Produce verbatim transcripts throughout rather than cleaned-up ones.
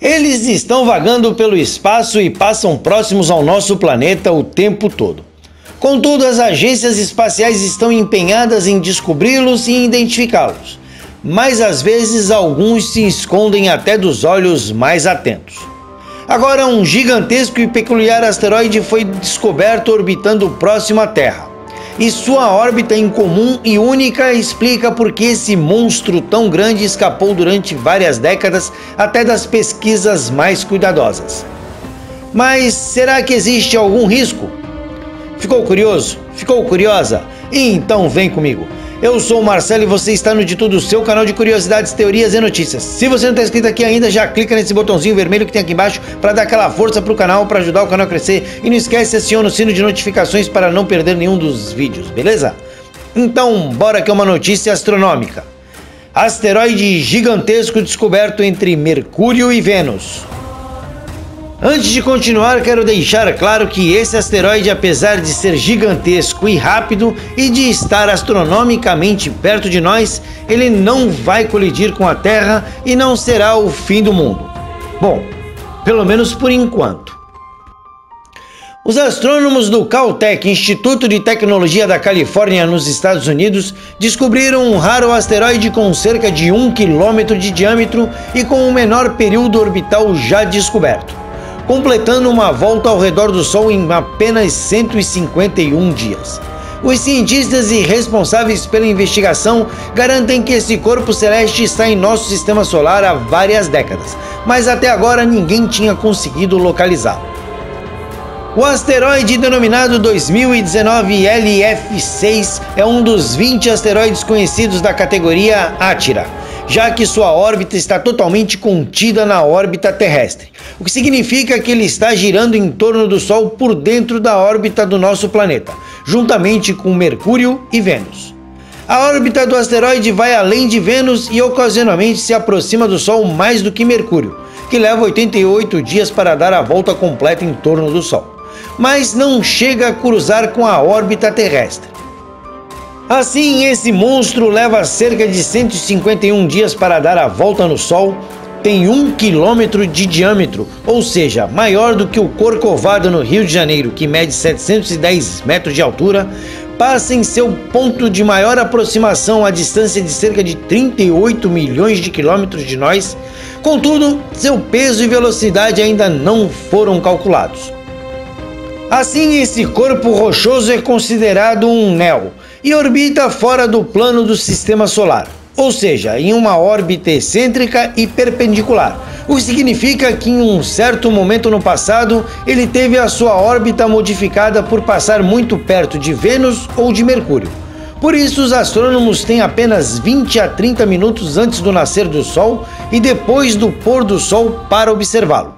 Eles estão vagando pelo espaço e passam próximos ao nosso planeta o tempo todo. Contudo, as agências espaciais estão empenhadas em descobri-los e identificá-los, mas às vezes alguns se escondem até dos olhos mais atentos. Agora, um gigantesco e peculiar asteroide foi descoberto orbitando próximo à Terra. E sua órbita incomum e única explica por que esse monstro tão grande escapou durante várias décadas até das pesquisas mais cuidadosas. Mas será que existe algum risco? Ficou curioso? Ficou curiosa? Então vem comigo! Eu sou o Marcelo e você está no De Tudo, seu canal de curiosidades, teorias e notícias. Se você não está inscrito aqui ainda, já clica nesse botãozinho vermelho que tem aqui embaixo para dar aquela força para o canal, para ajudar o canal a crescer. E não esquece, aciona o sino de notificações para não perder nenhum dos vídeos, beleza? Então, bora que é uma notícia astronômica. Asteroide gigantesco descoberto entre Mercúrio e Vênus. Antes de continuar, quero deixar claro que esse asteroide, apesar de ser gigantesco e rápido e de estar astronomicamente perto de nós, ele não vai colidir com a Terra e não será o fim do mundo. Bom, pelo menos por enquanto. Os astrônomos do Caltech, Instituto de Tecnologia da Califórnia, nos Estados Unidos, descobriram um raro asteroide com cerca de um quilômetro de diâmetro e com o menor período orbital já descoberto, completando uma volta ao redor do Sol em apenas cento e cinquenta e um dias. Os cientistas e responsáveis pela investigação garantem que esse corpo celeste está em nosso sistema solar há várias décadas, mas até agora ninguém tinha conseguido localizá-lo. O asteroide denominado dois mil e dezenove L F seis é um dos vinte asteroides conhecidos da categoria Atira, já que sua órbita está totalmente contida na órbita terrestre, o que significa que ele está girando em torno do Sol por dentro da órbita do nosso planeta, juntamente com Mercúrio e Vênus. A órbita do asteroide vai além de Vênus e ocasionalmente se aproxima do Sol mais do que Mercúrio, que leva oitenta e oito dias para dar a volta completa em torno do Sol, mas não chega a cruzar com a órbita terrestre. Assim, esse monstro leva cerca de cento e cinquenta e um dias para dar a volta no Sol, tem um quilômetro de diâmetro, ou seja, maior do que o Corcovado no Rio de Janeiro, que mede setecentos e dez metros de altura, passa em seu ponto de maior aproximação a distância de cerca de trinta e oito milhões de quilômetros de nós, contudo, seu peso e velocidade ainda não foram calculados. Assim, esse corpo rochoso é considerado um Neo e orbita fora do plano do sistema solar, ou seja, em uma órbita excêntrica e perpendicular, o que significa que em um certo momento no passado ele teve a sua órbita modificada por passar muito perto de Vênus ou de Mercúrio. Por isso, os astrônomos têm apenas vinte a trinta minutos antes do nascer do Sol e depois do pôr do Sol para observá-lo,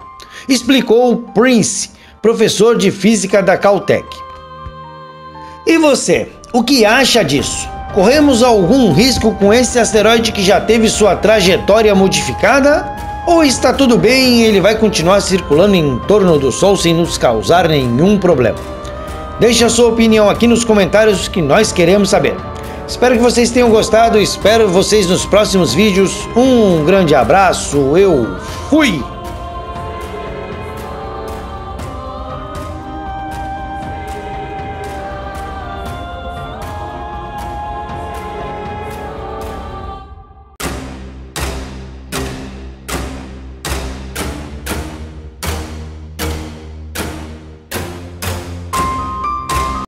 explicou Prince, professor de física da Caltech. E você, o que acha disso? Corremos algum risco com esse asteroide que já teve sua trajetória modificada? Ou está tudo bem e ele vai continuar circulando em torno do Sol sem nos causar nenhum problema? Deixe a sua opinião aqui nos comentários que nós queremos saber. Espero que vocês tenham gostado, espero vocês nos próximos vídeos. Um grande abraço, eu fui!